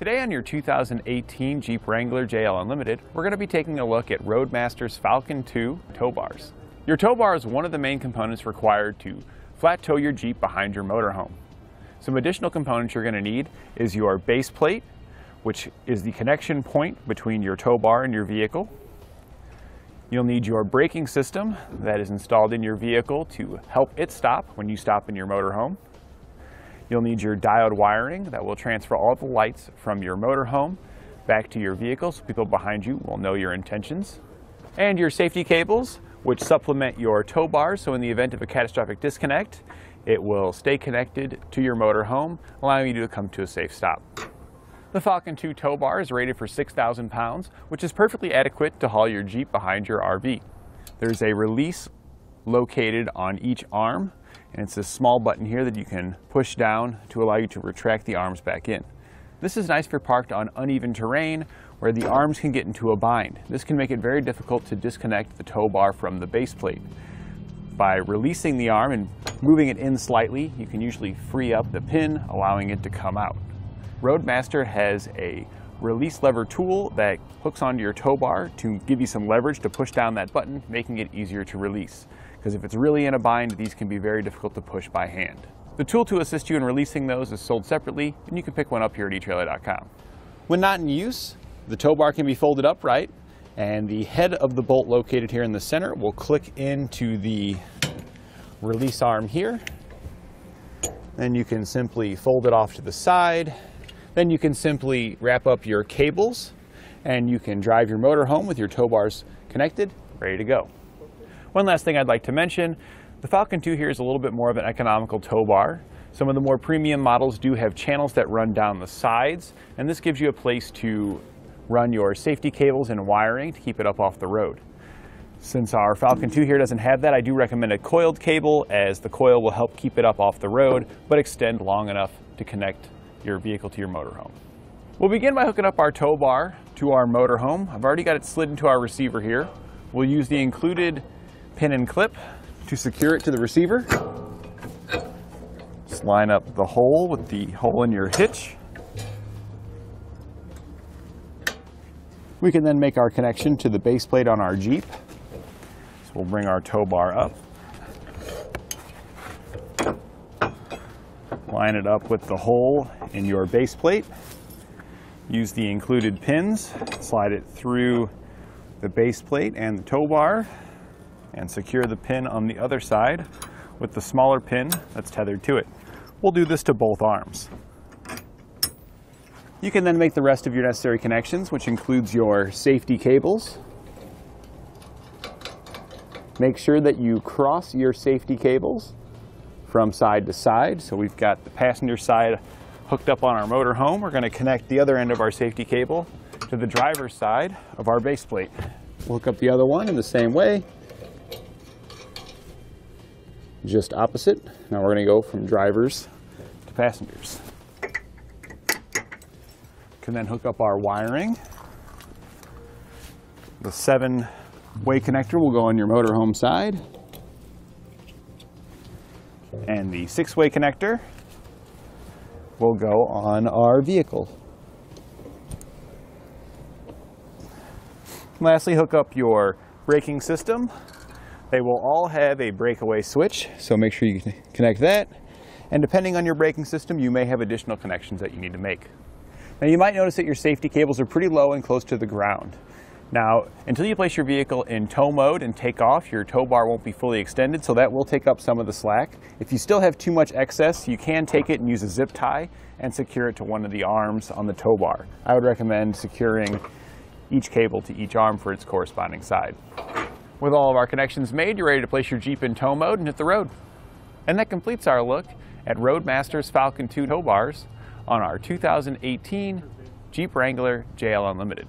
Today on your 2018 Jeep Wrangler JL Unlimited, we're going to be taking a look at Roadmaster's Falcon 2 tow bars. Your tow bar is one of the main components required to flat tow your Jeep behind your motorhome. Some additional components you're going to need is your base plate, which is the connection point between your tow bar and your vehicle. You'll need your braking system that is installed in your vehicle to help it stop when you stop in your motorhome. You'll need your diode wiring that will transfer all the lights from your motorhome back to your vehicle so people behind you will know your intentions. And your safety cables, which supplement your tow bar, so in the event of a catastrophic disconnect, it will stay connected to your motorhome, allowing you to come to a safe stop. The Falcon 2 tow bar is rated for 6,000 pounds, which is perfectly adequate to haul your Jeep behind your RV. There's a release located on each arm, and it's a small button here that you can push down to allow you to retract the arms back in. This is nice if you're parked on uneven terrain where the arms can get into a bind. This can make it very difficult to disconnect the tow bar from the base plate. By releasing the arm and moving it in slightly, you can usually free up the pin, allowing it to come out. Roadmaster has a release lever tool that hooks onto your tow bar to give you some leverage to push down that button, making it easier to release. Because if it's really in a bind, these can be very difficult to push by hand. The tool to assist you in releasing those is sold separately, and you can pick one up here at eTrailer.com. When not in use, the tow bar can be folded upright, and the head of the bolt located here in the center will click into the release arm here. Then you can simply fold it off to the side. Then you can simply wrap up your cables, and you can drive your motor home with your tow bars connected, ready to go. One last thing I'd like to mention, the Falcon 2 here is a little bit more of an economical tow bar. Some of the more premium models do have channels that run down the sides, and this gives you a place to run your safety cables and wiring to keep it up off the road. Since our Falcon 2 here doesn't have that, I do recommend a coiled cable, as the coil will help keep it up off the road, but extend long enough to connect your vehicle to your motorhome. We'll begin by hooking up our tow bar to our motorhome. I've already got it slid into our receiver here. We'll use the included pin and clip to secure it to the receiver. Just line up the hole with the hole in your hitch. We can then make our connection to the base plate on our Jeep. So we'll bring our tow bar up. Line it up with the hole in your base plate. Use the included pins, slide it through the base plate and the tow bar, and secure the pin on the other side with the smaller pin that's tethered to it. We'll do this to both arms. You can then make the rest of your necessary connections, which includes your safety cables. Make sure that you cross your safety cables from side to side. So we've got the passenger side hooked up on our motorhome. We're going to connect the other end of our safety cable to the driver's side of our base plate. We'll hook up the other one in the same way, just opposite. Now we're going to go from drivers to passengers. Can then hook up our wiring. The 7-way connector will go on your motorhome side, and the 6-way connector will go on our vehicle. And lastly, hook up your braking system. They will all have a breakaway switch, so make sure you connect that. And depending on your braking system, you may have additional connections that you need to make. Now, you might notice that your safety cables are pretty low and close to the ground. Now, until you place your vehicle in tow mode and take off, your tow bar won't be fully extended, so that will take up some of the slack. If you still have too much excess, you can take it and use a zip tie and secure it to one of the arms on the tow bar. I would recommend securing each cable to each arm for its corresponding side. With all of our connections made, you're ready to place your Jeep in tow mode and hit the road. And that completes our look at Roadmaster's Falcon 2 tow bars on our 2018 Jeep Wrangler JL Unlimited.